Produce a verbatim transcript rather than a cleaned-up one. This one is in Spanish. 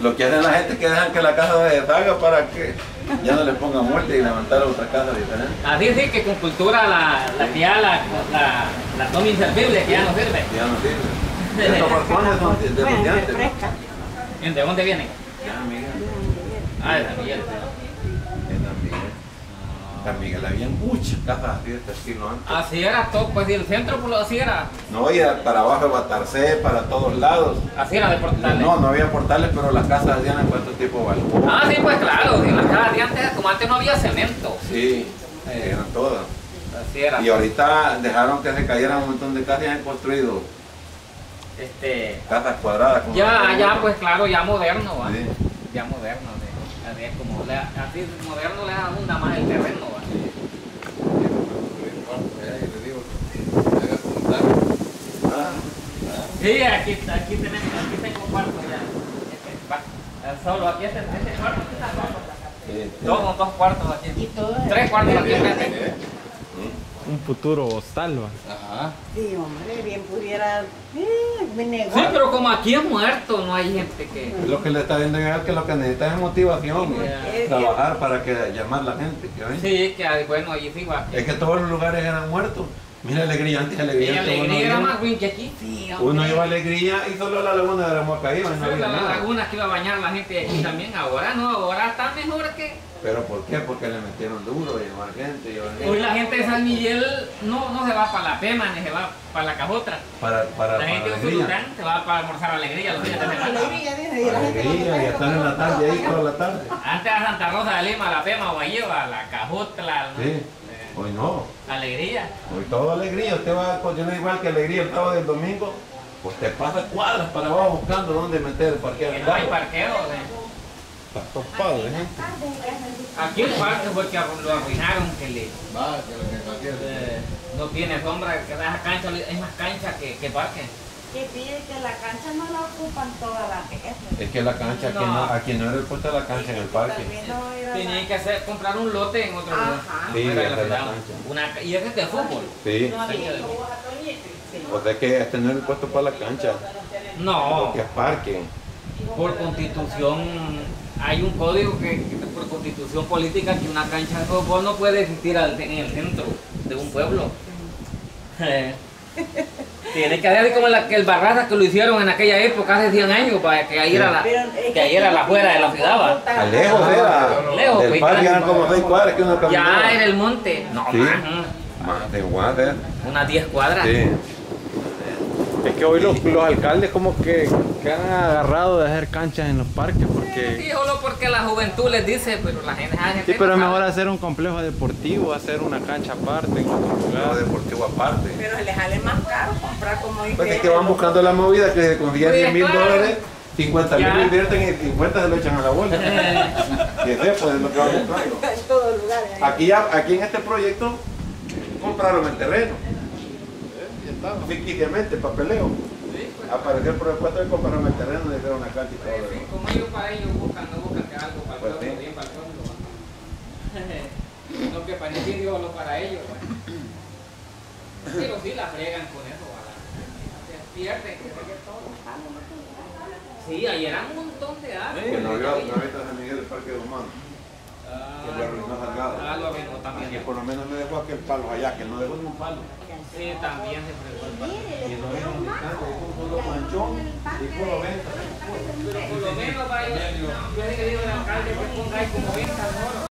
Lo que hacen la gente es que dejan que la casa se deshaga para que ya no les pongan muerte y levantar otra casa diferente. Así sí que con cultura la, la sí. que ya la, la, la son inservibles, que ya no sirve. Ya no sirve. ¿Estos balcones son de, de los de antes? ¿Y de dónde vienen? Ah, Miguel. Ah, de San Miguel. San Miguel había muchas casas así de este estilo antes. Así era todo, pues y el centro pues así era. No, y era para abajo, Batarcé, para todos lados. Así era de portales. No, no había portales, pero las casas hacían en cuánto tipo balcón. Ah, sí, pues claro, sí, las casas de antes, como antes no había cemento. Sí, eh, eran todas. Así era. Y ahorita dejaron que se cayeran un montón de casas y han construido este, casas cuadradas. Como ya, ya, pues claro, ya moderno, ¿va? Sí. Ya moderno. ¿Sí? Así es como, le, así moderno les abunda más el terreno. Sí, aquí, aquí tenemos, aquí tengo cuarto ya. Este, va, solo aquí este, este cuarto, este cuarto. Sí, sí. Todos dos cuartos aquí. Tres cuartos aquí frente. Un futuro hostal, ¿va? Ajá. Sí, hombre, bien pudiera. Eh, negocio. Sí, pero como aquí es muerto, no hay gente que. Lo que le está viendo llegar es que lo que necesita es motivación, sí, trabajar que... para que llamar la gente. ¿Qué? Sí, que bueno, ahí sí va. Es que todos los lugares eran muertos. Mira Alegría, antes Alegría. Y Alegría era más win que aquí. Sí, uno iba a Alegría y solo la laguna de la Moca iba. No había nada. La laguna que iba a bañar la gente de aquí también. Ahora no, ahora está mejor que... ¿Pero por qué? Porque le metieron duro, llevar gente, llevar gente. Pues la gente de San Miguel no, no se va para la Pema, ni se va para la Cajotra. Para, para, la gente para de Usulután se va para almorzar Alegría los días de semana. Alegría, dice, y la gente Alegría, y están en la tarde ahí toda la tarde. Antes a Santa Rosa de Lima, la Pema, o allí va la Cajotra. ¿No? Sí. Hoy no. Alegría. Hoy todo Alegría. Usted va, yo no igual que Alegría el sábado del domingo, pues te pasa cuadras para abajo buscando dónde meter el parqueo. No hay parqueo, ¿eh? Está topado, ¿eh? Aquí el parque porque lo arruinaron que le. Va, que lo que no tiene sombra, que esa cancha es más cancha que, que parque. Que pide que la cancha no la ocupan toda la gente. Es que la cancha, aquí no, aquí no era el puesto de la cancha en el parque. No tenían que hacer, comprar un lote en otro lugar. Sí, no era la la una, y ese es de fútbol. Sí. No, sí. O sea que este no era el puesto para la cancha. No. Porque es parque. Por constitución, hay un código que, que por constitución política que una cancha de fútbol no puede existir al, en el centro de un pueblo. Tiene que hacer como la, que el Barraza que lo hicieron en aquella época, hace cien años, para que ahí era la, que ahí era la fuera de la ciudad. ¿Va? Lejos era, lejos, del parque eran como seis cuadras que uno caminaba. Ya en el monte, no sí. más, más de cuadras. Unas diez cuadras. Sí. Es que hoy los, los alcaldes como que, que han agarrado de hacer canchas en los parques porque... Sí, sí, solo porque la juventud les dice, pero la gente... La gente sí, pero es mejor hacer un complejo deportivo, hacer una cancha aparte, un complejo deportivo aparte. Pero se les sale más caro comprar como... Pues es que van buscando la movida que con diez mil dólares, cincuenta mil invierten y cincuenta se lo echan a la bolsa. Y eso pues, es lo que van buscando. En todos lugares. Aquí, aquí en este proyecto compraron el terreno. Ficticiamente, papeleo. Sí, pues, aparecer por el cuatro y compraron el terreno y hicieron una cancha y todo. Sí, sí, como ellos para ellos buscan, no buscan que algo para pues el pueblo, sí. Bien para el pueblo. Lo que parecía Dios lo para ellos. ¿Va? Pero sí la friegan con eso. Se pierden. Sí, ahí eran un montón de árboles. Sí, que no había otra vez a San Miguel del Parque de Humano. Ah, que lo arruinó Salgado. Ah, lo arruinó también. Que por lo menos me dejó aquel palo allá, que no dejó ni un palo. Sí, también se preocupa. Y no es un mercado, es un solo manchón y puro venta. Pero por lo menos, yo sé que digo el alcalde que ponga ahí como venta, ¿no?